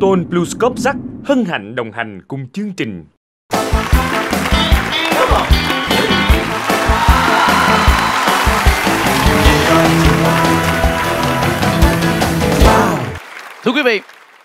Tôn Bluescope Zack hân hạnh đồng hành cùng chương trình. Thưa quý vị,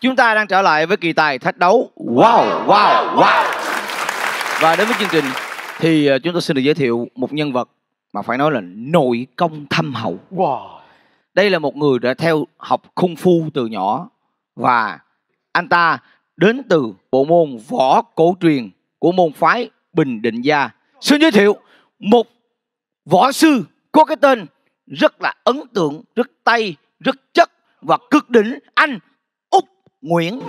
chúng ta đang trở lại với Kỳ Tài Thách Đấu. Wow, wow, wow. Và đến với chương trình thì chúng tôi xin được giới thiệu một nhân vật mà phải nói là nội công thâm hậu. Wow. Đây là một người đã theo học kung fu từ nhỏ và anh ta đến từ bộ môn võ cổ truyền của môn phái Bình Định Gia. Xin giới thiệu một võ sư có cái tên rất là ấn tượng, rất tay, rất chất và cực đỉnh, anh Út Nguyễn.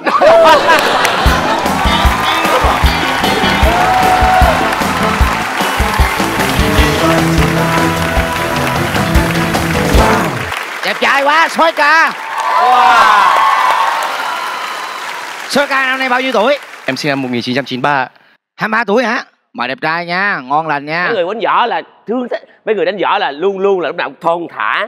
Đẹp trai quá, sói ca. Wow. Sói ca năm nay bao nhiêu tuổi? Em sinh năm 1993. 23 tuổi hả? Mà đẹp trai nha, ngon lành nha. Mấy người đánh võ là thương, mấy người đánh võ là luôn luôn là lúc nào thon thả.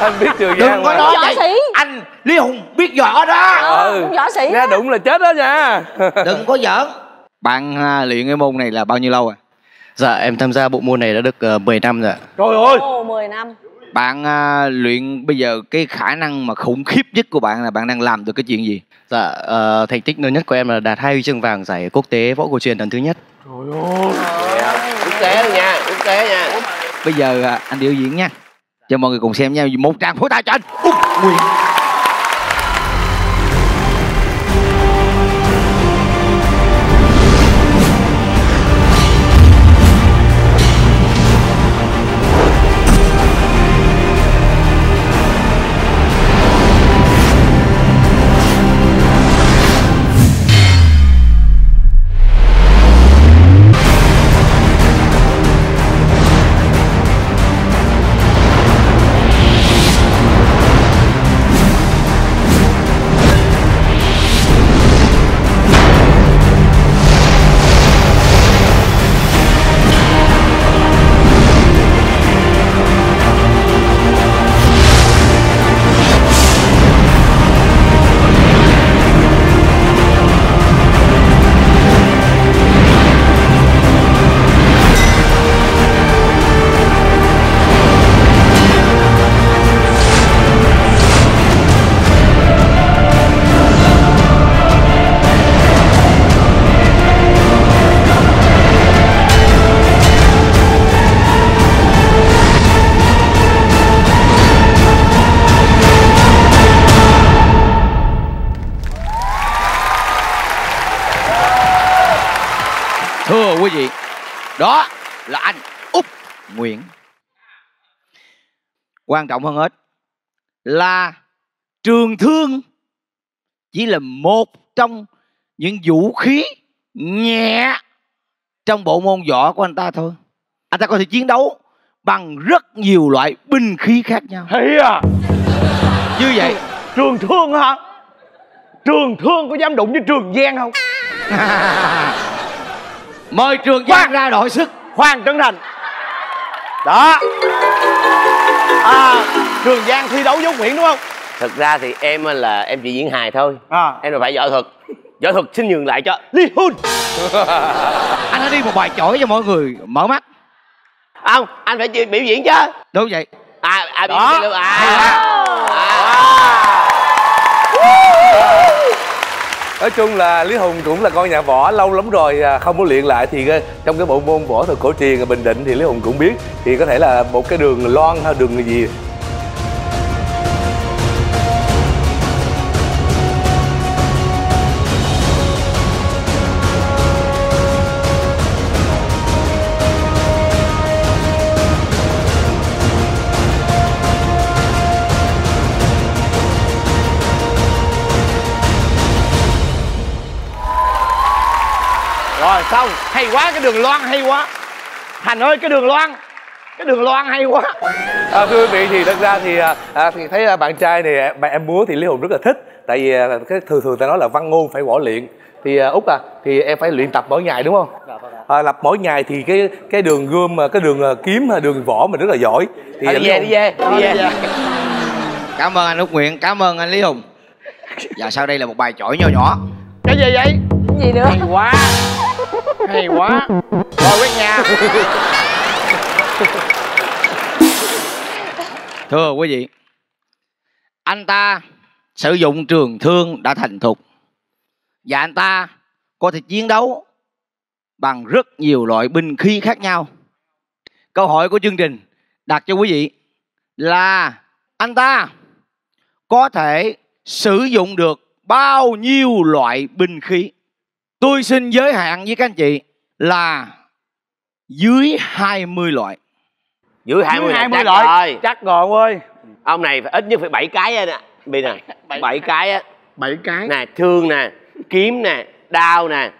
Anh biết Trường Giang mà. Đó võ sĩ. Anh Lý Hùng biết võ đó. Ừ, võ sĩ. Nghe đụng là chết đó nha. Đừng có giỡn. Bạn luyện cái môn này là bao nhiêu lâu rồi? Dạ em tham gia bộ môn này đã được 10 năm rồi. Trời ơi. Ồ, 10 năm. Bạn luyện bây giờ cái khả năng mà khủng khiếp nhất của bạn là bạn đang làm được cái chuyện gì? Dạ thành tích lớn nhất của em là đạt 2 huy chương vàng giải quốc tế võ cổ truyền lần thứ nhất. Trời ơi. Quốc tế rồi nha, quốc tế nha. Bây giờ anh biểu diễn nha, cho mọi người cùng xem nha. Một tràng pháo tay cho anh Út Nguyễn. Đó là anh Út Nguyễn. Quan trọng hơn hết là trường thương chỉ là một trong những vũ khí nhẹ trong bộ môn võ của anh ta thôi. Anh ta có thể chiến đấu bằng rất nhiều loại binh khí khác nhau. Hay à. Như vậy trường thương hả? Trường thương có dám đụng với Trường Giang không? Mời Trường Giang ra đội sức. Khoan Trấn Thành. Đó Trường Giang thi đấu với Út Nguyễn đúng không? Thật ra thì em chỉ diễn hài thôi à. Em là phải võ thuật. Võ thuật xin nhường lại cho Lý Hùng. Anh hãy đi một bài chổi cho mọi người mở mắt. Không, anh phải biểu diễn chứ. Đúng vậy. Đó biểu diễn. Nói chung là Lý Hùng cũng là con nhà võ lâu lắm rồi, không có luyện lại thì trong cái bộ môn võ thuật cổ truyền ở Bình Định thì Lý Hùng cũng biết, thì có thể là một cái đường loan hay đường gì. Xong, hay quá, cái đường loan hay quá Thành ơi, cái đường loan hay quá. Thưa quý vị, thì thật ra thì thấy bạn trai này em múa thì Lý Hùng rất là thích. Tại vì cái thường ta nói là văn ngôn phải võ luyện. Thì Út thì em phải luyện tập mỗi ngày đúng không? Lập mỗi ngày thì cái đường gươm, cái đường kiếm, đường võ mình rất là giỏi. Thì đi về. Cảm ơn anh Út Nguyễn, cảm ơn anh Lý Hùng. Và sau đây là một bài chổi nho nhỏ. Cái gì vậy? Cái gì nữa? Hay quá, hay quá. Rồi quét nhà. Thưa quý vị, anh ta sử dụng trường thương đã thành thục và anh ta có thể chiến đấu bằng rất nhiều loại binh khí khác nhau. Câu hỏi của chương trình đặt cho quý vị là anh ta có thể sử dụng được bao nhiêu loại binh khí? Tôi xin giới hạn với các anh chị là dưới 20 loại. Dưới 20 loại rồi. Chắc rồi ông ơi. Ông này phải ít nhất phải 7 cái anh ạ. Bên này 7 cái á. 7 cái nè, thương nè, kiếm nè, đao nè.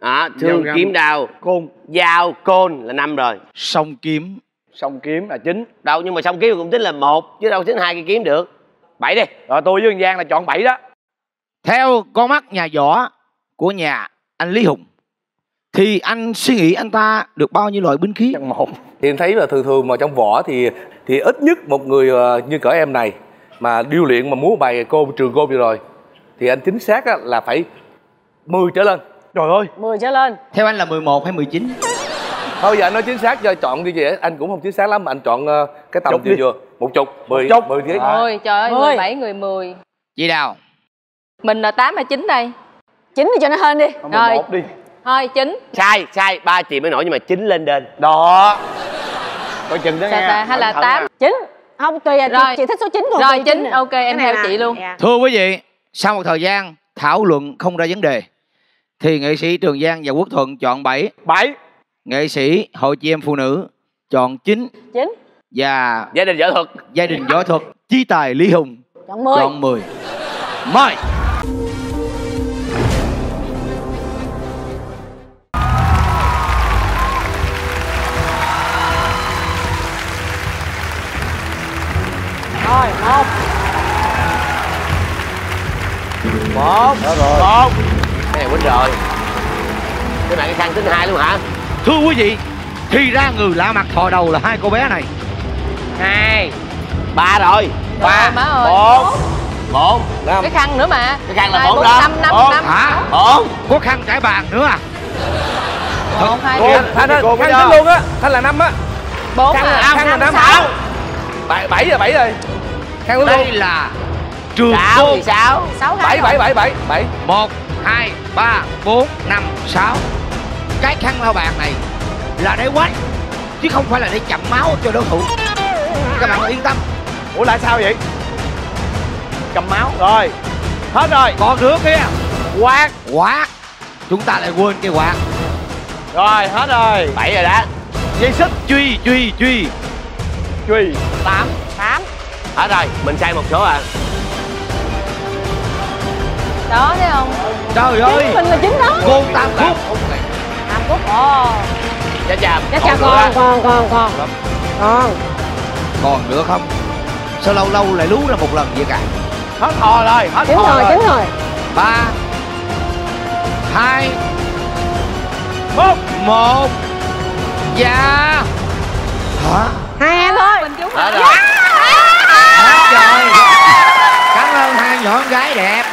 À, thương kiếm đao côn dao côn là 5 rồi. Song kiếm, song kiếm là 9 đâu, nhưng mà song kiếm cũng tính là 1 chứ đâu tính 2 cái kiếm được. 7 đi rồi, tôi với anh Giang là chọn 7 đó. Theo con mắt nhà võ của nhà anh Lý Hùng thì anh suy nghĩ anh ta được bao nhiêu loại binh khí? Chẳng một thì em thấy là thường thường mà trong võ thì ít nhất một người như cỡ em này mà điêu luyện mà múa bài côn trường côn vừa rồi thì anh chính xác là phải 10 trở lên. Trời ơi, 10 trở lên. Theo anh là 11 hay 19? Thôi giờ anh nói chính xác, giờ chọn như vậy anh cũng không chính xác lắm mà anh chọn cái tầm vừa vừa. 10 thế. Ôi trời ơi, 17 người 10. Chị nào? Mình là 8 hay 9 đây? 9 đi cho nó hên đi. Không, rồi. 11 đi. Thôi 9. Sai, sai, 3 chị mới nổi nhưng mà 9 lên đền. Đó. Coi chừng đó nha. Hay là 8, 9. Không tùy à, rồi. Chị thích số 9 thôi. Rồi 9, ok em theo chị luôn. Thưa quý vị, sau một thời gian thảo luận không ra vấn đề thì nghệ sĩ Trường Giang và Quốc Thuận chọn 7. 7. Nghệ sĩ Hội Chị Em Phụ Nữ chọn 9. 9. Và gia đình võ thuật, Chí Tài Lý Hùng chọn 10. Chọn 10. Mời. Rồi, 1. Đó rồi. 1. Cái này quên rồi. Cái này cái khăn tính 2 luôn hả? Thưa quý vị, thì ra người lạ mặt thò đầu là hai cô bé này. 2 3 rồi. 3 4 4 5. Cái khăn nữa mà. Cái khăn là 4 5 5 5. Hả? 4. Có khăn trải bàn nữa à? 1 2 3. Khăn tính luôn á. Khăn là 5 á. 4 là 5. 7 rồi, 7 rồi. Khăn luôn. Đây là trường côn 6 6 7 7 7 7. 1 2 3 4 5 6. Cái khăn lao bàn này là để quách chứ không phải là để chậm máu cho đối thủ. Các bạn yên tâm. Ủa là sao vậy? Cầm máu. Rồi. Hết rồi. Còn nữa kia. Quạt. Quạt. Chúng ta lại quên cái quạt. Rồi hết rồi. 7 rồi đã. Dây xích. Truy. 8 8. Hết rồi. Mình sai một số à. Đó thấy không? Trời ơi. Mình là 9 đó. Côn 8 phút. Ồ. Dạ chạm. Dạ chạm con. Còn nữa không? Sao lâu lâu lại lú ra một lần vậy cả? Hết hò rồi, hết hò rồi. 3 2 1 1. Dạ. Hả? 2 em thôi. Mình trúng rồi. Hết rồi. Cảm ơn hai nhỏ con gái đẹp.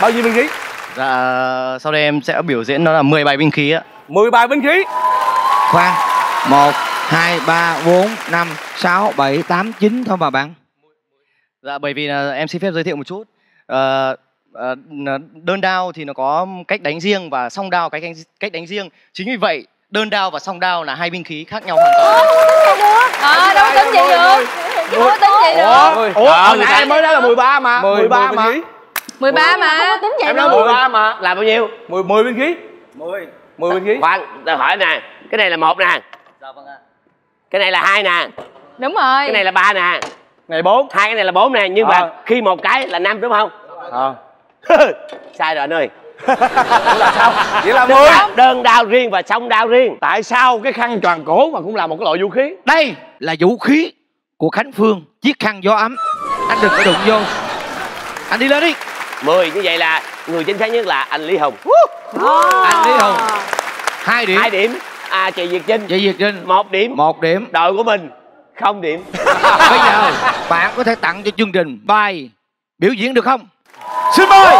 Bao nhiêu binh khí? Dạ, sau đây em sẽ biểu diễn đó là 10 bài binh khí ạ. 10 bài binh khí. Khoan. 1 2 3 4 5 6 7 8 9 thôi mà bạn. Dạ bởi vì là em xin phép giới thiệu một chút. Đơn đao thì nó có cách đánh riêng và song đao cách đánh riêng. Chính vì vậy đơn đao và song đao là hai binh khí khác nhau hoàn toàn. Đâu có tính gì được. Đâu có tính gì được. Ủa nãy em mới nói là 13 mà. 13 mà. 13 mà. Không có tính vậy. Em nói 13 mà. Là bao nhiêu? 10 binh khí. 10 binh khí. Khoan, tao hỏi nè. Cái này là 1 nè. Dạ vâng ạ. Cái này là 2 nè. Đúng rồi. Cái này là 3 nè. Này 4. Hai cái này là 4 nè, nhưng mà khi một cái là 5 đúng không? Sai rồi anh ơi. Là sao? Vậy là 10. Đơn đao riêng và song đao riêng. Tại sao cái khăn tròn cổ mà cũng là một cái loại vũ khí? Đây là vũ khí của Khánh Phương, chiếc khăn gió ấm. Anh đừng có đụng vô. Anh đi lên đi. 10 như vậy là người chính xác nhất là anh Lý Hùng. Anh Lý Hùng 2 điểm. À chị Việt Trinh. 1 điểm. 1 điểm. Đội của mình Không điểm. Bây giờ bạn có thể tặng cho chương trình bài biểu diễn được không? Xin mời.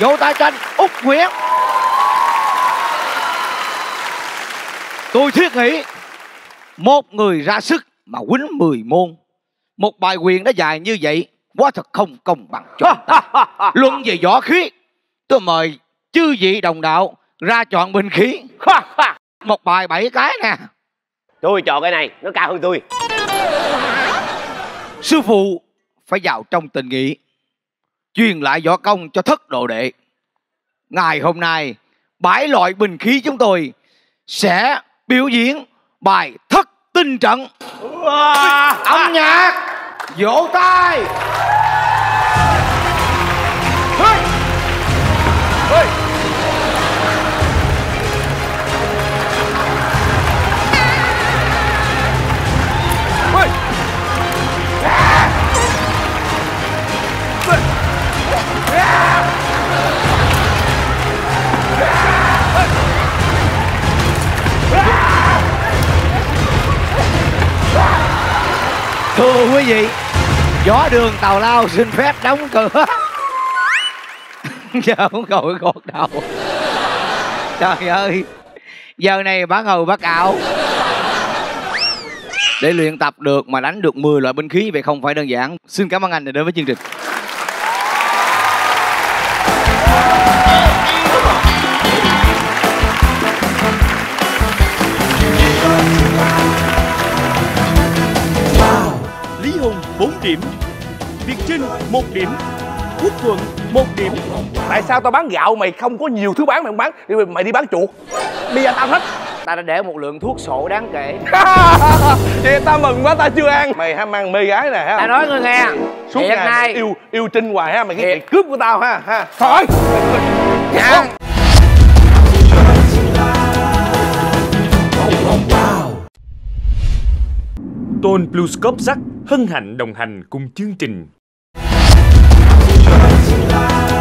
Vỗ tay cho anh Út Nguyễn. Tôi thiết nghĩ một người ra sức mà quýnh 10 môn, một bài quyền đã dài như vậy quá thật không công bằng cho ta. Luận về võ khí, tôi mời chư vị đồng đạo ra chọn binh khí. Một bài 7 cái nè. Tôi chọn cái này, nó cao hơn tôi. Sư phụ phải vào trong tình nghĩa, truyền lại võ công cho thất đồ đệ. Ngày hôm nay, 7 loại bình khí chúng tôi sẽ biểu diễn bài Thất Tinh Trận. Âm nhạc, vỗ tay. Thưa quý vị, gió đường Tào Lao xin phép đóng cửa. Giờ không còn gọt đầu. Trời ơi, giờ này bác ngầu bác ảo. Để luyện tập được mà đánh được 10 loại binh khí vậy không phải đơn giản. Xin cảm ơn anh đã đến với chương trình. Lý Hùng 4 điểm, Việt Trinh 1 điểm, Quốc Thuận 1 điểm. Tại sao tao bán gạo mày không có nhiều thứ bán, mày không bán, mày đi bán chuột. Bây giờ tao thích. Ta đã để một lượng thuốc sổ đáng kể. Chị ta mừng quá, ta chưa ăn. Mày ham ăn mê gái nè ha. Ta nói ngươi nghe. Suốt ngày nay yêu Trinh hoài ha, mày cái cướp của tao ha ha. Thôi. Dạ. Tôn Bluescope Zack hân hạnh đồng hành cùng chương trình. qua.